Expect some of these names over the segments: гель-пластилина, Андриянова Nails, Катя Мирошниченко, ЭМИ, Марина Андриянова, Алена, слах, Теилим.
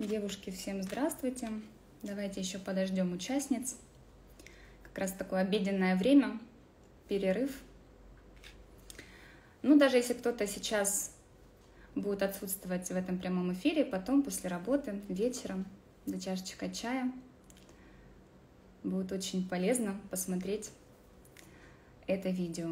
Девушки, всем здравствуйте. Давайте еще подождем участниц. Как раз такое обеденное время, перерыв. Ну, даже если кто-то сейчас будет отсутствовать в этом прямом эфире, потом после работы, вечером, за чашечкой чая, будет очень полезно посмотреть это видео.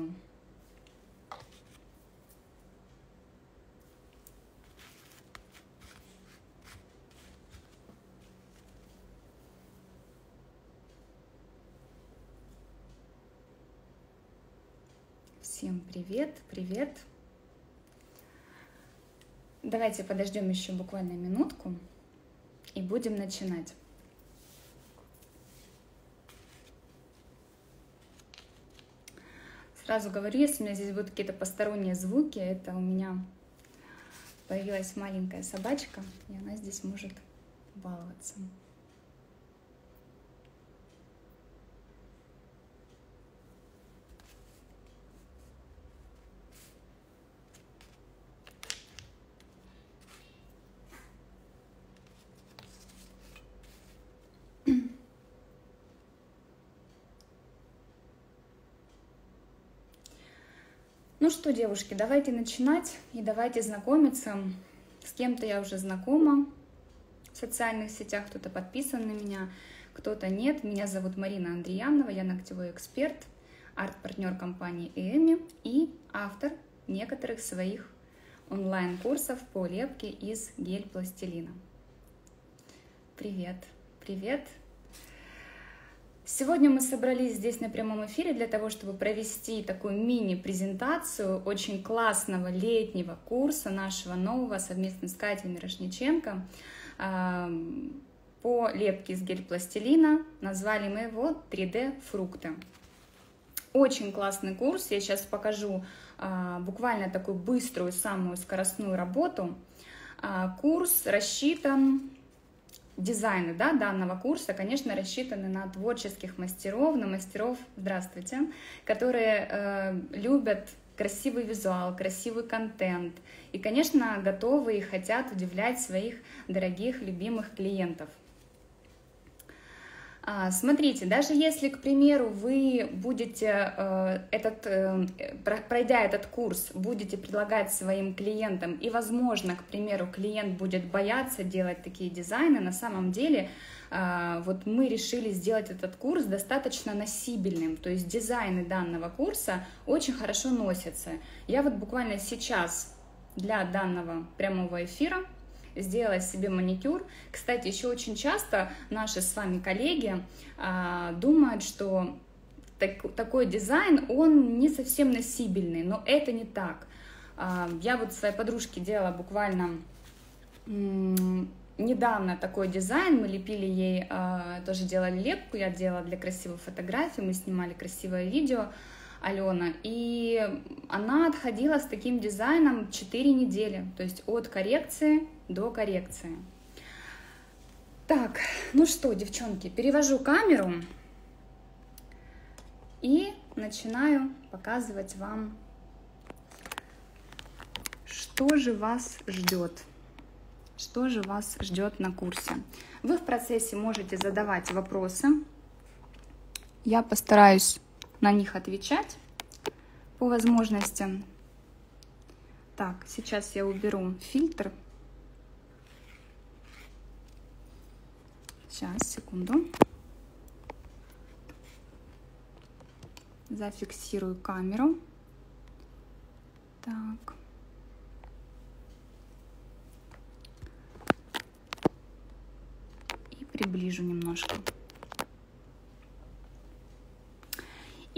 Всем привет, привет! Давайте подождем еще буквально минутку и будем начинать. Сразу говорю, если у меня здесь будут какие-то посторонние звуки, это у меня появилась маленькая собачка, и она здесь может баловаться. Ну что, девушки, давайте начинать и давайте знакомиться. С кем-то я уже знакома в социальных сетях, кто-то подписан на меня, кто-то нет. Меня зовут Марина Андриянова, я ногтевой эксперт, арт-партнер компании ЭМИ и автор некоторых своих онлайн-курсов по лепке из гель-пластилина. Привет, привет! Сегодня мы собрались здесь на прямом эфире для того, чтобы провести такую мини-презентацию очень классного летнего курса нашего нового совместно с Катей Мирошниченко по лепке из гель-пластилина. Назвали мы его 3D-фрукты. Очень классный курс. Я сейчас покажу буквально такую быструю, самую скоростную работу. Курс рассчитан... Дизайны, да, данного курса, конечно, рассчитаны на творческих мастеров, на мастеров, здравствуйте, которые любят красивый визуал, красивый контент и, конечно, готовы и хотят удивлять своих дорогих, любимых клиентов. Смотрите, даже если, к примеру, вы будете, пройдя этот курс, будете предлагать своим клиентам, и, возможно, к примеру, клиент будет бояться делать такие дизайны, на самом деле, вот мы решили сделать этот курс достаточно носибельным, то есть дизайны данного курса очень хорошо носятся. Я вот буквально сейчас для данного прямого эфира сделала себе маникюр. Кстати, еще очень часто наши с вами коллеги думают, что такой дизайн, он не совсем носибельный, но это не так. Я вот своей подружке делала буквально недавно такой дизайн. Мы лепили ей, тоже делали лепку, я делала для красивой фотографии, мы снимали красивое видео, Алена, и она отходила с таким дизайном 4 недели, то есть от коррекции до коррекции. Так, ну что, девчонки, перевожу камеру и начинаю показывать вам, что же вас ждет. Что же вас ждет на курсе. Вы в процессе можете задавать вопросы. Я постараюсь на них отвечать по возможности. Так, сейчас я уберу фильтр. Сейчас, секунду. Зафиксирую камеру. Так. И приближу немножко.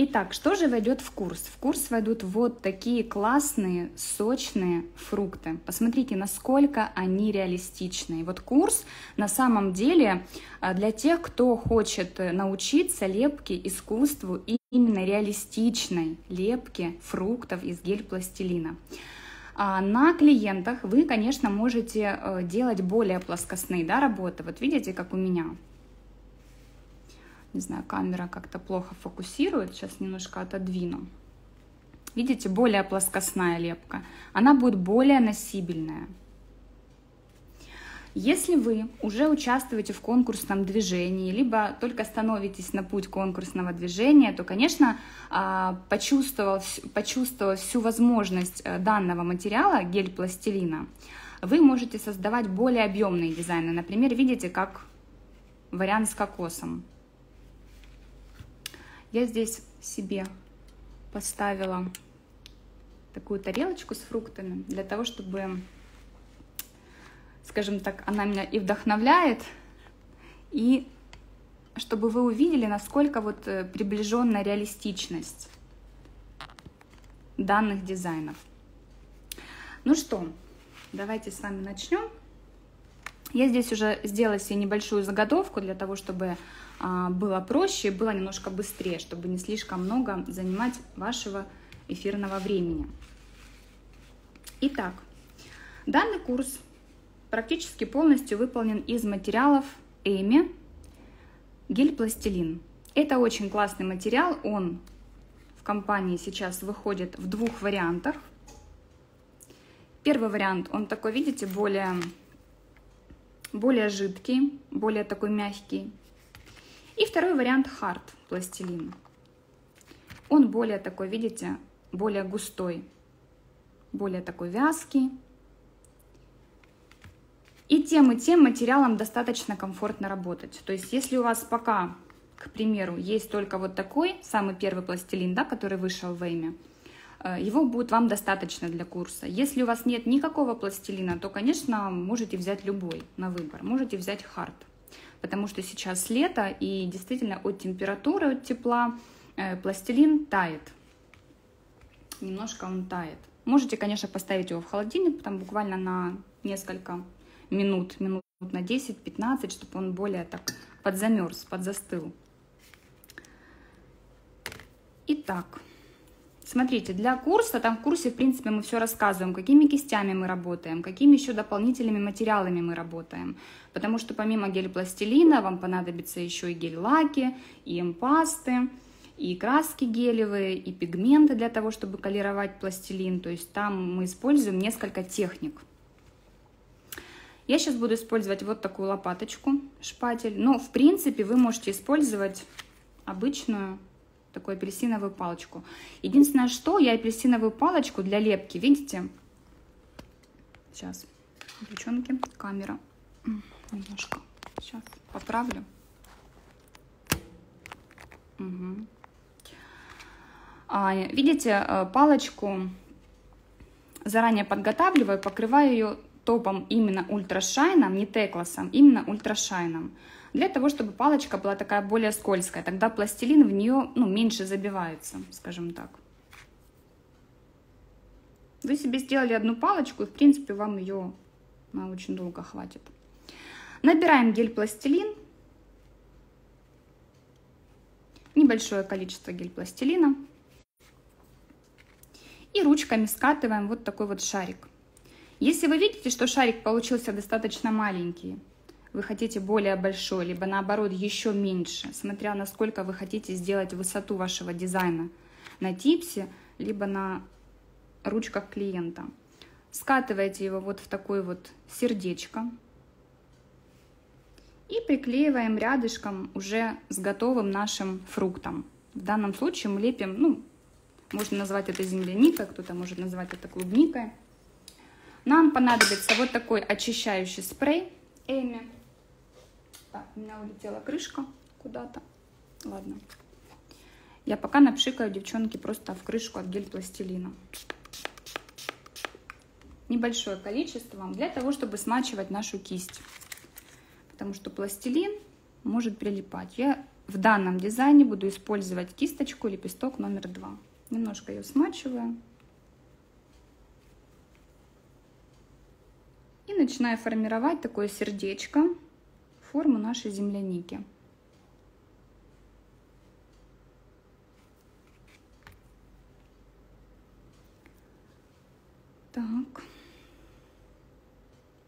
Итак, что же войдет в курс? В курс войдут вот такие классные, сочные фрукты. Посмотрите, насколько они реалистичны. И вот курс на самом деле для тех, кто хочет научиться лепке, искусству и именно реалистичной лепке фруктов из гель-пластилина. На клиентах вы, конечно, можете делать более плоскостные, да, работы. Вот видите, как у меня. Не знаю, камера как-то плохо фокусирует. Сейчас немножко отодвину. Видите, более плоскостная лепка. Она будет более носибельная. Если вы уже участвуете в конкурсном движении, либо только становитесь на путь конкурсного движения, то, конечно, почувствовав всю возможность данного материала, гель-пластилина, вы можете создавать более объемные дизайны. Например, видите, как вариант с кокосом. Я здесь себе поставила такую тарелочку с фруктами, для того, чтобы, скажем так, она меня и вдохновляет, и чтобы вы увидели, насколько вот приближенная реалистичность данных дизайнов. Ну что, давайте с вами начнем. Я здесь уже сделала себе небольшую заготовку для того, чтобы было проще, было немножко быстрее, чтобы не слишком много занимать вашего эфирного времени. Итак, данный курс практически полностью выполнен из материалов ЭМИ гель-пластилин. Это очень классный материал, он в компании сейчас выходит в двух вариантах. Первый вариант, он такой, видите, более жидкий, более такой мягкий. И второй вариант хард пластилин. Он более такой, видите, более густой, более такой вязкий. И тем материалом достаточно комфортно работать. То есть если у вас пока, к примеру, есть только вот такой, самый первый пластилин, да, который вышел в ЭМИ, его будет вам достаточно для курса. Если у вас нет никакого пластилина, то, конечно, можете взять любой на выбор. Можете взять хард, потому что сейчас лето, и действительно от температуры, от тепла пластилин тает. Немножко он тает. Можете, конечно, поставить его в холодильник, там буквально на несколько минут, минут на 10-15, чтобы он более так подзамерз, подзастыл. Итак. Смотрите, для курса, там в курсе, в принципе, мы все рассказываем, какими кистями мы работаем, какими еще дополнительными материалами мы работаем. Потому что помимо гель-пластилина вам понадобится еще и гель-лаки, и эмпасты, и краски гелевые, и пигменты для того, чтобы колировать пластилин. То есть там мы используем несколько техник. Я сейчас буду использовать вот такую лопаточку, шпатель. Но, в принципе, вы можете использовать обычную такую апельсиновую палочку. Единственное, что я апельсиновую палочку для лепки, видите? Сейчас, девчонки, камера. Немножко. Сейчас поправлю. Угу. Видите, палочку заранее подготавливаю, покрываю ее топом именно ультрашайном, не текласом, именно ультрашайном. Для того, чтобы палочка была такая более скользкая, тогда пластилин в нее, ну, меньше забивается, скажем так. Вы себе сделали одну палочку, и, в принципе, вам ее очень долго хватит. Набираем гель-пластилин. Небольшое количество гель-пластилина. И ручками скатываем вот такой вот шарик. Если вы видите, что шарик получился достаточно маленький, вы хотите более большой, либо наоборот еще меньше, смотря насколько вы хотите сделать высоту вашего дизайна на типсе, либо на ручках клиента. Скатываете его вот в такое вот сердечко и приклеиваем рядышком уже с готовым нашим фруктом. В данном случае мы лепим, ну, можно назвать это земляникой, кто-то может назвать это клубникой. Нам понадобится вот такой очищающий спрей ЭМИ. Так, у меня улетела крышка куда-то. Ладно. Я пока напшикаю, девчонки, просто в крышку от гель-пластилина. Небольшое количество, для того, чтобы смачивать нашу кисть. Потому что пластилин может прилипать. Я в данном дизайне буду использовать кисточку лепесток номер 2. Немножко ее смачиваю. И начинаю формировать такое сердечко, форму нашей земляники. Так.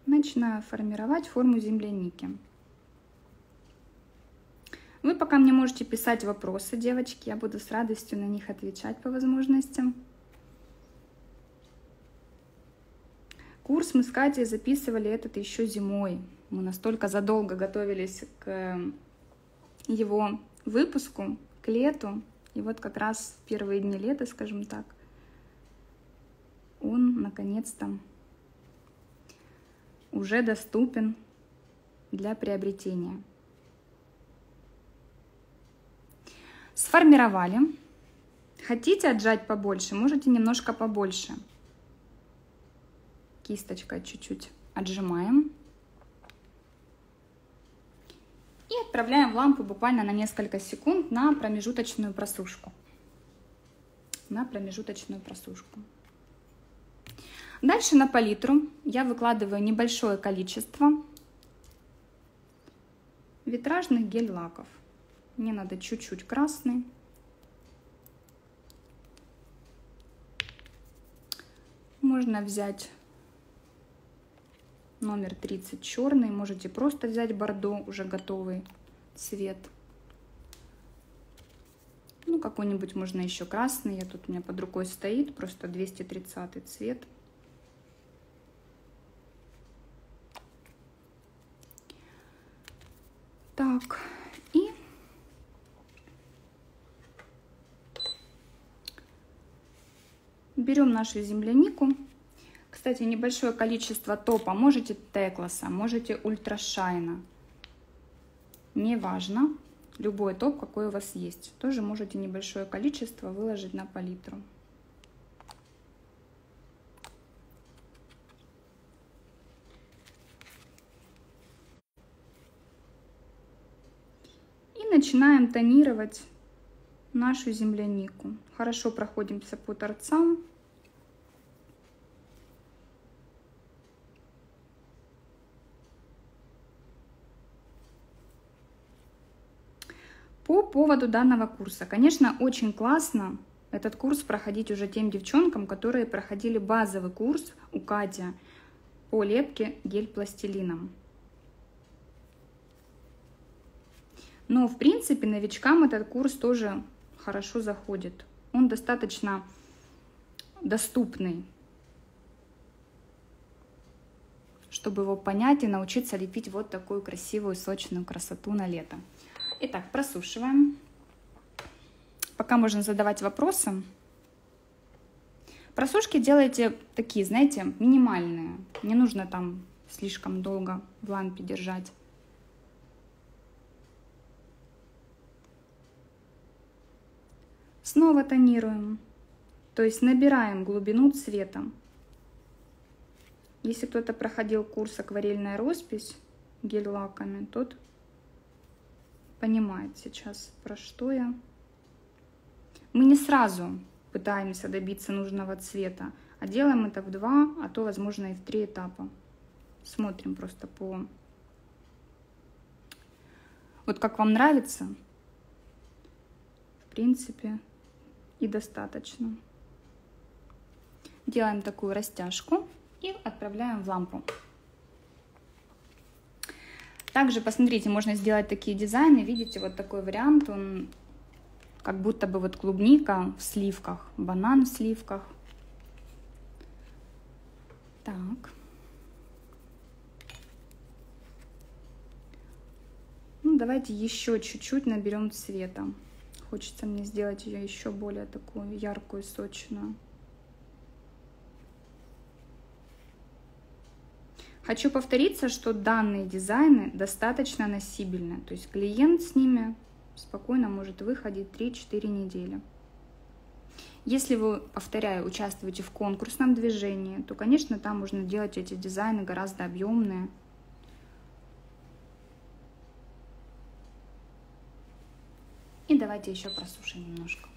Начинаю формировать форму земляники. Вы пока мне можете писать вопросы, девочки, я буду с радостью на них отвечать по возможности. Курс мы с Катей записывали этот еще зимой. Мы настолько задолго готовились к его выпуску, к лету. И вот как раз в первые дни лета, скажем так, он наконец-то уже доступен для приобретения. Сформировали. Хотите отжать побольше, можете немножко побольше. Кисточкой чуть-чуть отжимаем. И отправляем в лампу буквально на несколько секунд на промежуточную просушку. Дальше на палитру я выкладываю небольшое количество витражных гель-лаков. Мне надо чуть-чуть красный. Можно взять номер 30 черный, можете просто взять бордо, уже готовый цвет. Ну, какой-нибудь можно еще красный, я тут у меня под рукой стоит, просто 230 цвет. Так, и берем нашу землянику. Кстати, небольшое количество топа, можете текласа, можете ультрашайна, неважно, любой топ, какой у вас есть, тоже можете небольшое количество выложить на палитру. И начинаем тонировать нашу землянику. Хорошо проходимся по торцам. По поводу данного курса, конечно, очень классно этот курс проходить уже тем девчонкам, которые проходили базовый курс у Кати по лепке гель-пластилином. Но, в принципе, новичкам этот курс тоже хорошо заходит. Он достаточно доступный, чтобы его понять и научиться лепить вот такую красивую, сочную красоту на лето. Итак, просушиваем. Пока можно задавать вопросы. Просушки делайте такие, знаете, минимальные. Не нужно там слишком долго в лампе держать. Снова тонируем. То есть набираем глубину цвета. Если кто-то проходил курс акварельная роспись гель-лаками, тот понимает сейчас, про что я. Мы не сразу пытаемся добиться нужного цвета, а делаем это в 2, а то, возможно, и в 3 этапа. Смотрим просто по... Вот как вам нравится, в принципе, и достаточно. Делаем такую растяжку и отправляем в лампу. Также, посмотрите, можно сделать такие дизайны. Видите, вот такой вариант, он как будто бы вот клубника в сливках, банан в сливках. Так. Ну, давайте еще чуть-чуть наберем цвета. Хочется мне сделать ее еще более такую яркую, сочную. Хочу повториться, что данные дизайны достаточно носибельны, то есть клиент с ними спокойно может выходить 3-4 недели. Если вы, повторяю, участвуете в конкурсном движении, то, конечно, там можно делать эти дизайны гораздо объемные. И давайте еще просушим немножко.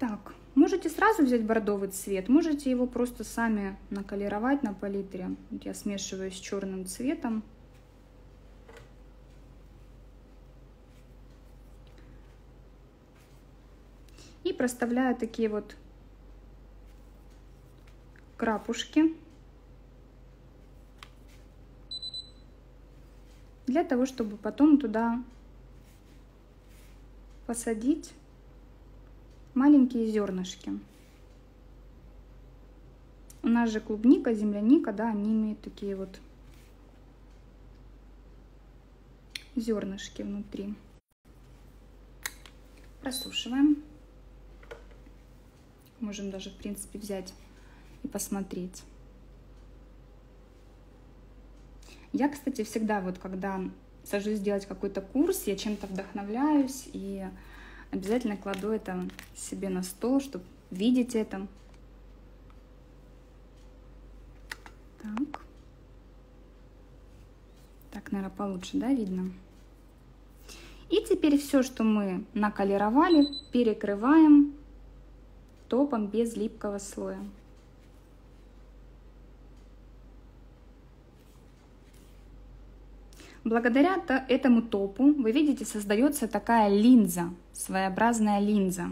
Так, можете сразу взять бордовый цвет, можете его просто сами наколировать на палитре. Я смешиваю с черным цветом. И проставляю такие вот крапушки. Для того, чтобы потом туда посадить маленькие зернышки. У нас же клубника, земляника, да, они имеют такие вот зернышки внутри. Просушиваем. Можем даже, в принципе, взять и посмотреть. Я, кстати, всегда вот, когда сажусь делать какой-то курс, я чем-то вдохновляюсь и обязательно кладу это себе на стол, чтобы видеть это. Так. Так, наверное, получше, да, видно? И теперь все, что мы наколеровали, перекрываем топом без липкого слоя. Благодаря этому топу, вы видите, создается такая линза, своеобразная линза.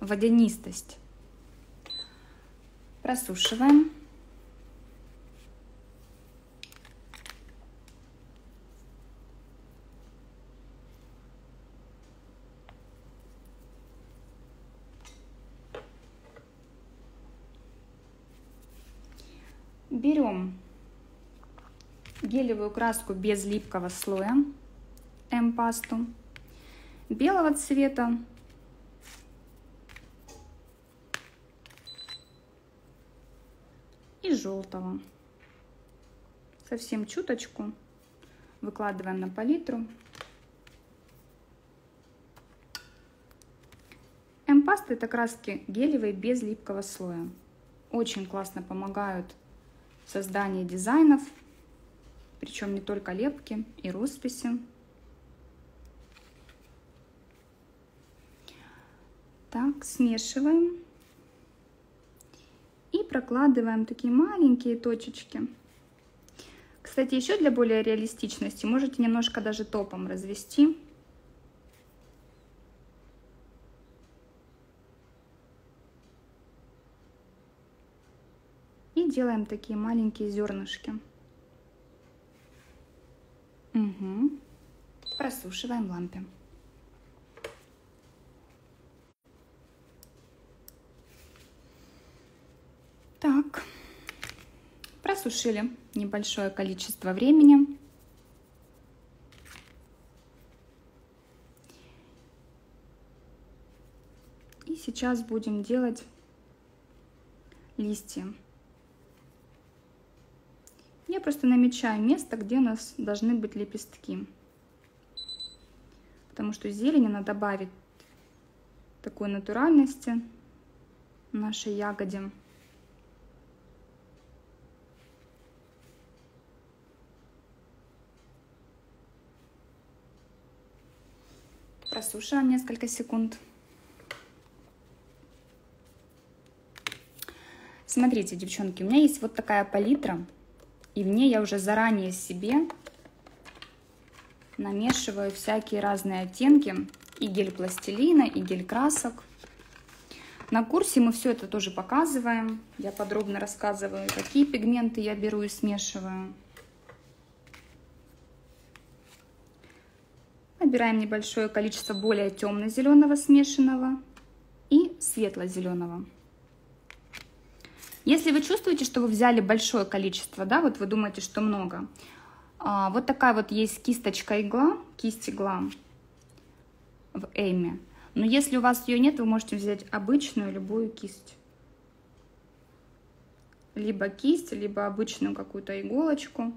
Водянистость. Просушиваем. Берем гелевую краску без липкого слоя, М-пасту, белого цвета. И желтого. Совсем чуточку выкладываем на палитру. М-паста — это краски гелевые без липкого слоя. Очень классно помогают в создании дизайнов, причем не только лепки и росписи. Так, смешиваем и прокладываем такие маленькие точечки. Кстати, еще для более реалистичности можете немножко даже топом развести. Делаем такие маленькие зернышки. Угу. Просушиваем в лампе. Так, просушили небольшое количество времени. И сейчас будем делать листья. Я просто намечаю место, где у нас должны быть лепестки, потому что зелень она добавит такой натуральности нашей ягоде. Просушиваем несколько секунд. Смотрите, девчонки, у меня есть вот такая палитра. И в ней я уже заранее себе намешиваю всякие разные оттенки. И гель-пластилина, и гель-красок. На курсе мы все это тоже показываем. Я подробно рассказываю, какие пигменты я беру и смешиваю. Набираем небольшое количество более темно-зеленого смешанного и светло-зеленого. Если вы чувствуете, что вы взяли большое количество, да, вот вы думаете, что много, вот такая вот есть кисточка-игла, кисть-игла в ЭМИ. Но если у вас ее нет, вы можете взять обычную любую кисть. Либо кисть, либо обычную какую-то иголочку.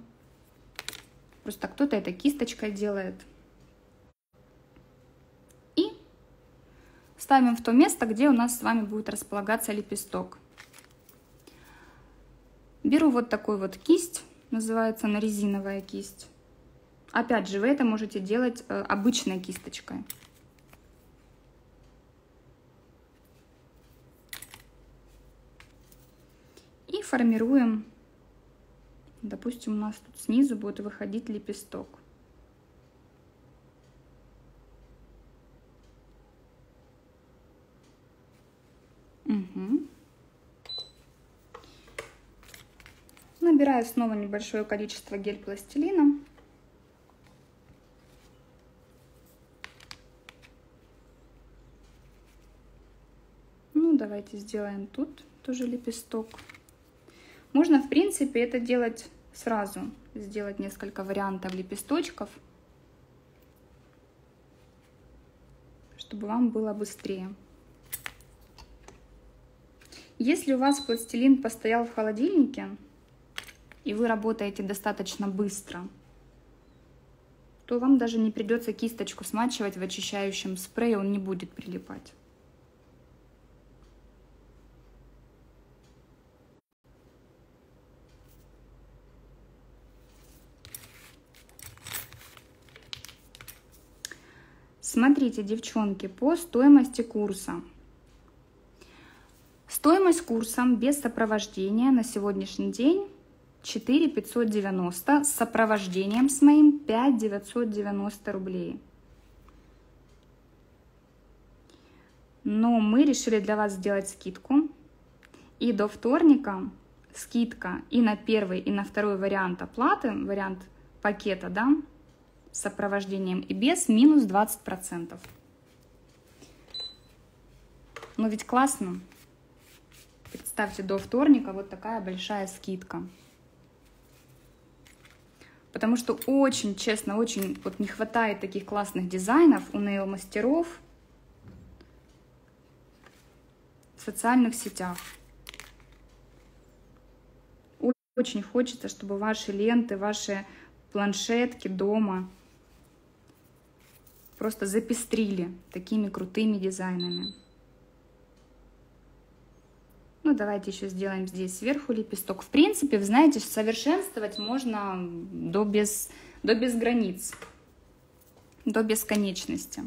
Просто кто-то это кисточкой делает. И ставим в то место, где у нас с вами будет располагаться лепесток. Беру вот такую вот кисть, называется она резиновая кисть. Опять же, вы это можете делать обычной кисточкой. И формируем, допустим, у нас тут снизу будет выходить лепесток. Угу. Набираю снова небольшое количество гель-пластилина Давайте сделаем тут тоже лепесток. Можно, в принципе, это делать сразу. Сделать несколько вариантов лепесточков, чтобы вам было быстрее. Если у вас пластилин постоял в холодильнике, и вы работаете достаточно быстро, то вам даже не придется кисточку смачивать в очищающем спрее, он не будет прилипать. Смотрите, девчонки, по стоимости курса. Стоимость курса без сопровождения на сегодняшний день 4590, с сопровождением с моим 5990 рублей. Но мы решили для вас сделать скидку. И до вторника скидка и на первый, и на второй вариант оплаты, вариант пакета, да, с сопровождением и без, минус 20%. Ну ведь классно. Представьте, до вторника вот такая большая скидка. Потому что очень, честно, очень вот не хватает таких классных дизайнов у нейл-мастеров в социальных сетях. Очень хочется, чтобы ваши ленты, ваши планшетки дома просто запестрили такими крутыми дизайнами. Ну, давайте еще сделаем здесь сверху лепесток. В принципе, вы знаете, совершенствовать можно до без границ, до бесконечности.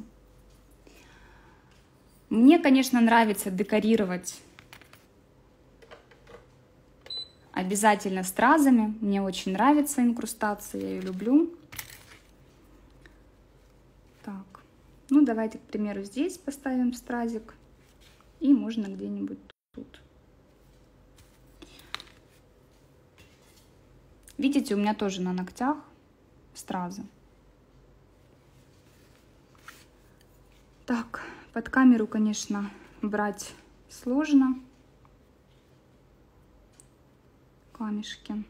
Мне, конечно, нравится декорировать обязательно стразами. Мне очень нравится инкрустация, я ее люблю. Так, ну, давайте, к примеру, здесь поставим стразик. И можно где-нибудь тут. Видите, у меня тоже на ногтях стразы. Так, под камеру, конечно, брать сложно. Камешки.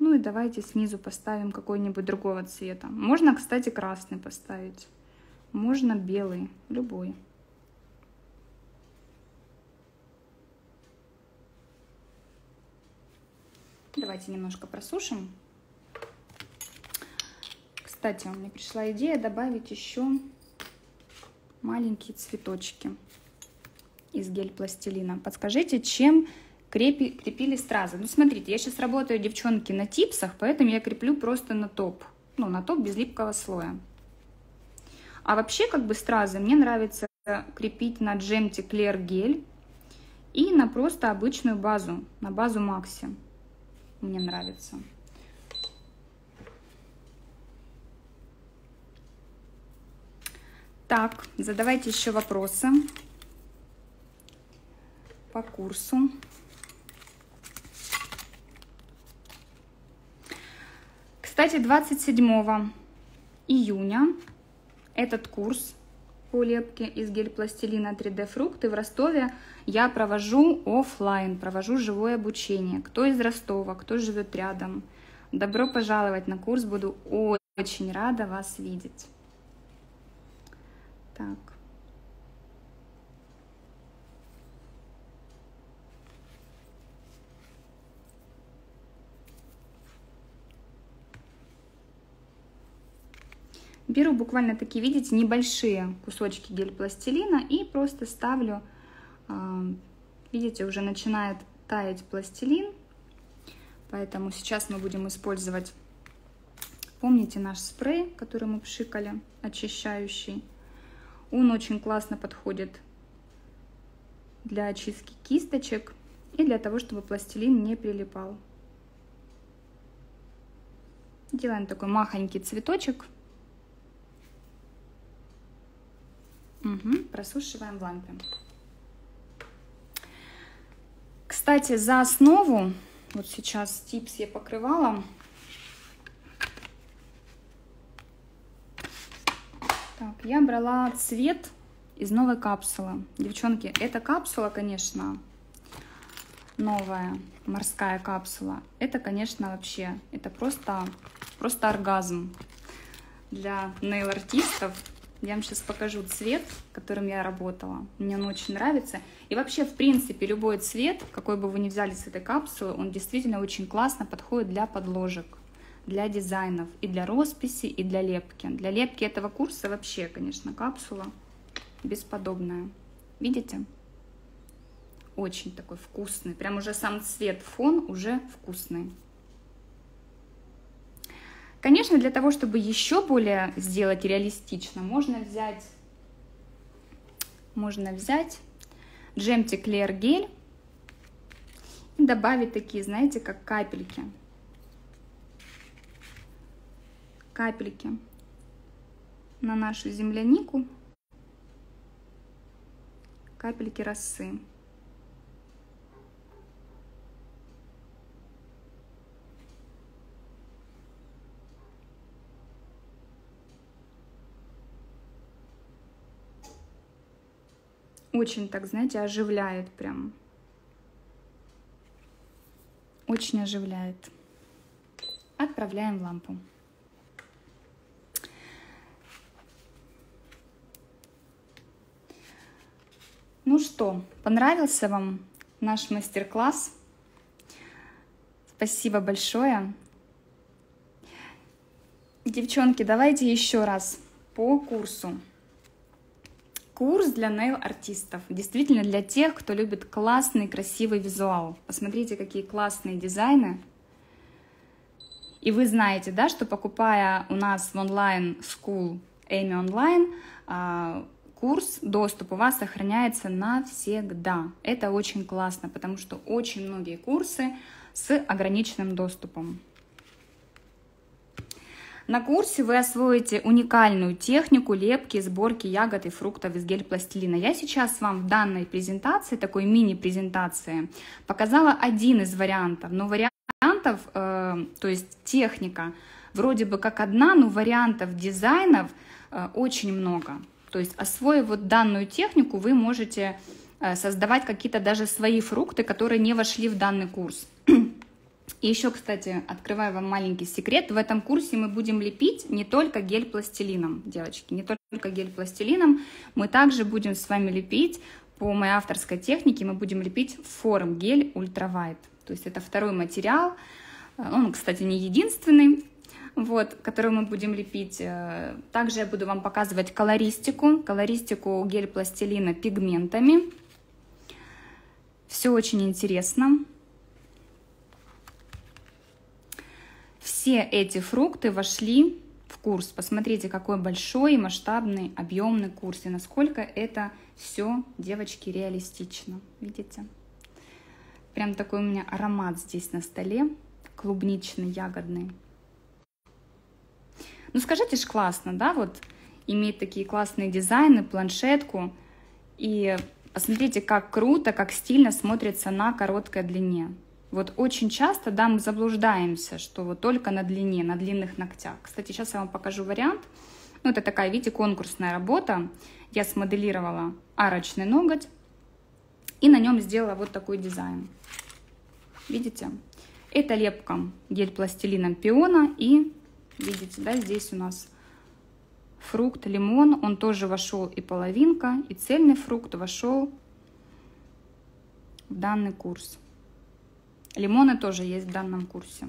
Ну и давайте снизу поставим какой-нибудь другого цвета. Можно, кстати, красный поставить. Можно белый, любой. Давайте немножко просушим. Кстати, мне пришла идея добавить еще маленькие цветочки из гель-пластилина. Подскажите, чем крепили стразы? Ну, смотрите, я сейчас работаю, девчонки, на типсах, поэтому я креплю просто на топ. Ну, на топ без липкого слоя. А вообще, как бы, стразы мне нравится крепить на джемте Клер гель и на просто обычную базу, на базу Макси. Мне нравится. Так, задавайте еще вопросы по курсу. Кстати, 27 июня этот курс по лепке из гель-пластилина 3D фрукты в Ростове я провожу офлайн, провожу живое обучение. Кто из Ростова, кто живет рядом, добро пожаловать на курс, буду очень рада вас видеть. Так. Беру буквально такие, видите, небольшие кусочки гель-пластилина и просто ставлю, видите, уже начинает таять пластилин, поэтому сейчас мы будем использовать, помните, наш спрей, который мы пшикали, очищающий, он очень классно подходит для очистки кисточек и для того, чтобы пластилин не прилипал. Делаем такой махонький цветочек. Угу, просушиваем в лампе. Кстати, за основу, вот сейчас типс я покрывала, Так, я брала цвет из новой капсулы. Девчонки, эта капсула, конечно, новая, морская капсула. Это, конечно, вообще, это просто оргазм для нейл-артистов. Я вам сейчас покажу цвет, которым я работала. Мне он очень нравится. И вообще, в принципе, любой цвет, какой бы вы ни взяли с этой капсулы, он действительно очень классно подходит для подложек, для дизайнов, и для росписи, и для лепки. Для лепки этого курса вообще, конечно, капсула бесподобная. Видите? Очень такой вкусный. Прям уже сам цвет, фон уже вкусный. Конечно, для того, чтобы еще более сделать реалистично, можно взять Джемтик Лер гель и добавить такие, знаете, как капельки. Капельки на нашу землянику. Капельки росы. Очень так, знаете, оживляет прям. Очень оживляет. Отправляем в лампу. Ну что, понравился вам наш мастер-класс? Спасибо большое. Девчонки, давайте еще раз по курсу. Курс для нейл-артистов, действительно для тех, кто любит классный, красивый визуал. Посмотрите, какие классные дизайны. И вы знаете, да, что покупая у нас в онлайн-скул ЭМИ онлайн, курс, доступ у вас сохраняется навсегда. Это очень классно, потому что очень многие курсы с ограниченным доступом. На курсе вы освоите уникальную технику лепки и сборки ягод и фруктов из гель-пластилина. Я сейчас вам в данной презентации, такой мини-презентации, показала один из вариантов. Но вариантов, то есть техника, вроде бы как одна, но вариантов дизайнов очень много. То есть, освоив вот данную технику, вы можете создавать какие-то даже свои фрукты, которые не вошли в данный курс. И еще, кстати, открываю вам маленький секрет. В этом курсе мы будем лепить не только гель-пластилином, девочки, не только гель-пластилином. Мы также будем с вами лепить, по моей авторской технике, мы будем лепить форм-гель ультравайт. То есть это второй материал, он, кстати, не единственный, вот, который мы будем лепить. Также я буду вам показывать колористику гель-пластилина пигментами. Все очень интересно. Все эти фрукты вошли в курс. Посмотрите, какой большой, масштабный, объемный курс. И насколько это все, девочки, реалистично. Видите? Прям такой у меня аромат здесь на столе. Клубничный, ягодный. Ну скажите ж, классно, да? Вот иметь такие классные дизайны, планшетку. И посмотрите, как круто, как стильно смотрится на короткой длине. Вот очень часто, да, мы заблуждаемся, что вот только на длине, на длинных ногтях. Кстати, сейчас я вам покажу вариант. Ну, это такая, видите, конкурсная работа. Я смоделировала арочный ноготь и на нем сделала вот такой дизайн. Видите? Это лепка гель-пластилином пиона и, видите, да, здесь у нас фрукт, лимон. Он тоже вошел и половинка, и цельный фрукт вошел в данный курс. Лимоны тоже есть в данном курсе.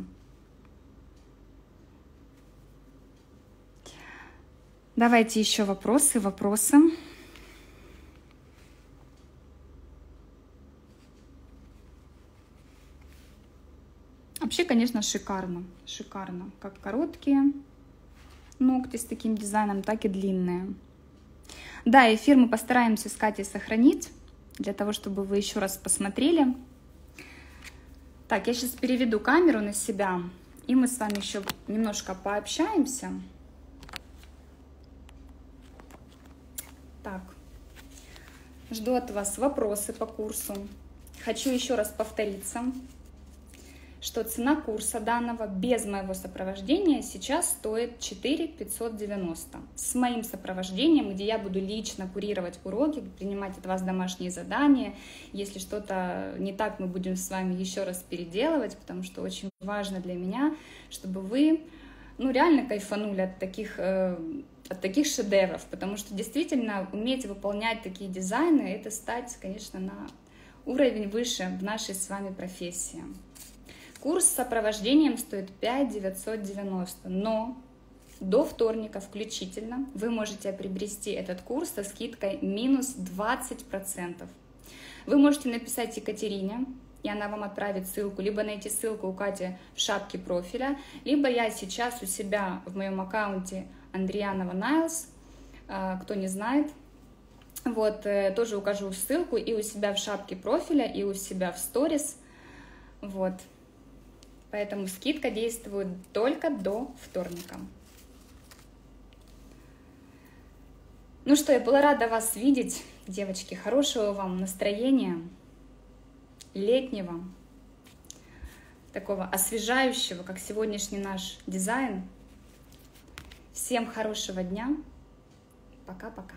Давайте еще вопросы. Вообще, конечно, шикарно. Как короткие ногти с таким дизайном, так и длинные. Да, эфир мы постараемся с Катей сохранить, для того, чтобы вы еще раз посмотрели. Так, я сейчас переведу камеру на себя, и мы с вами еще немножко пообщаемся. Так, жду от вас вопросы по курсу. Хочу еще раз повториться. что цена курса данного без моего сопровождения сейчас стоит 4590. С моим сопровождением, где я буду лично курировать уроки, принимать от вас домашние задания. Если что-то не так, мы будем с вами еще раз переделывать, потому что очень важно для меня, чтобы вы реально кайфанули от таких шедевров, потому что действительно уметь выполнять такие дизайны — это стать, конечно, на уровень выше в нашей с вами профессии. Курс с сопровождением стоит 5990, но до вторника включительно вы можете приобрести этот курс со скидкой минус 20%. Вы можете написать Екатерине, и она вам отправит ссылку, либо найти ссылку у Кати в шапке профиля, либо я сейчас у себя в моем аккаунте Андриянова Nails, кто не знает, тоже укажу ссылку и у себя в шапке профиля, и у себя в сторис, Поэтому скидка действует только до вторника. Ну что, я была рада вас видеть, девочки, хорошего вам настроения, летнего, такого освежающего, как сегодняшний наш дизайн. Всем хорошего дня, пока-пока.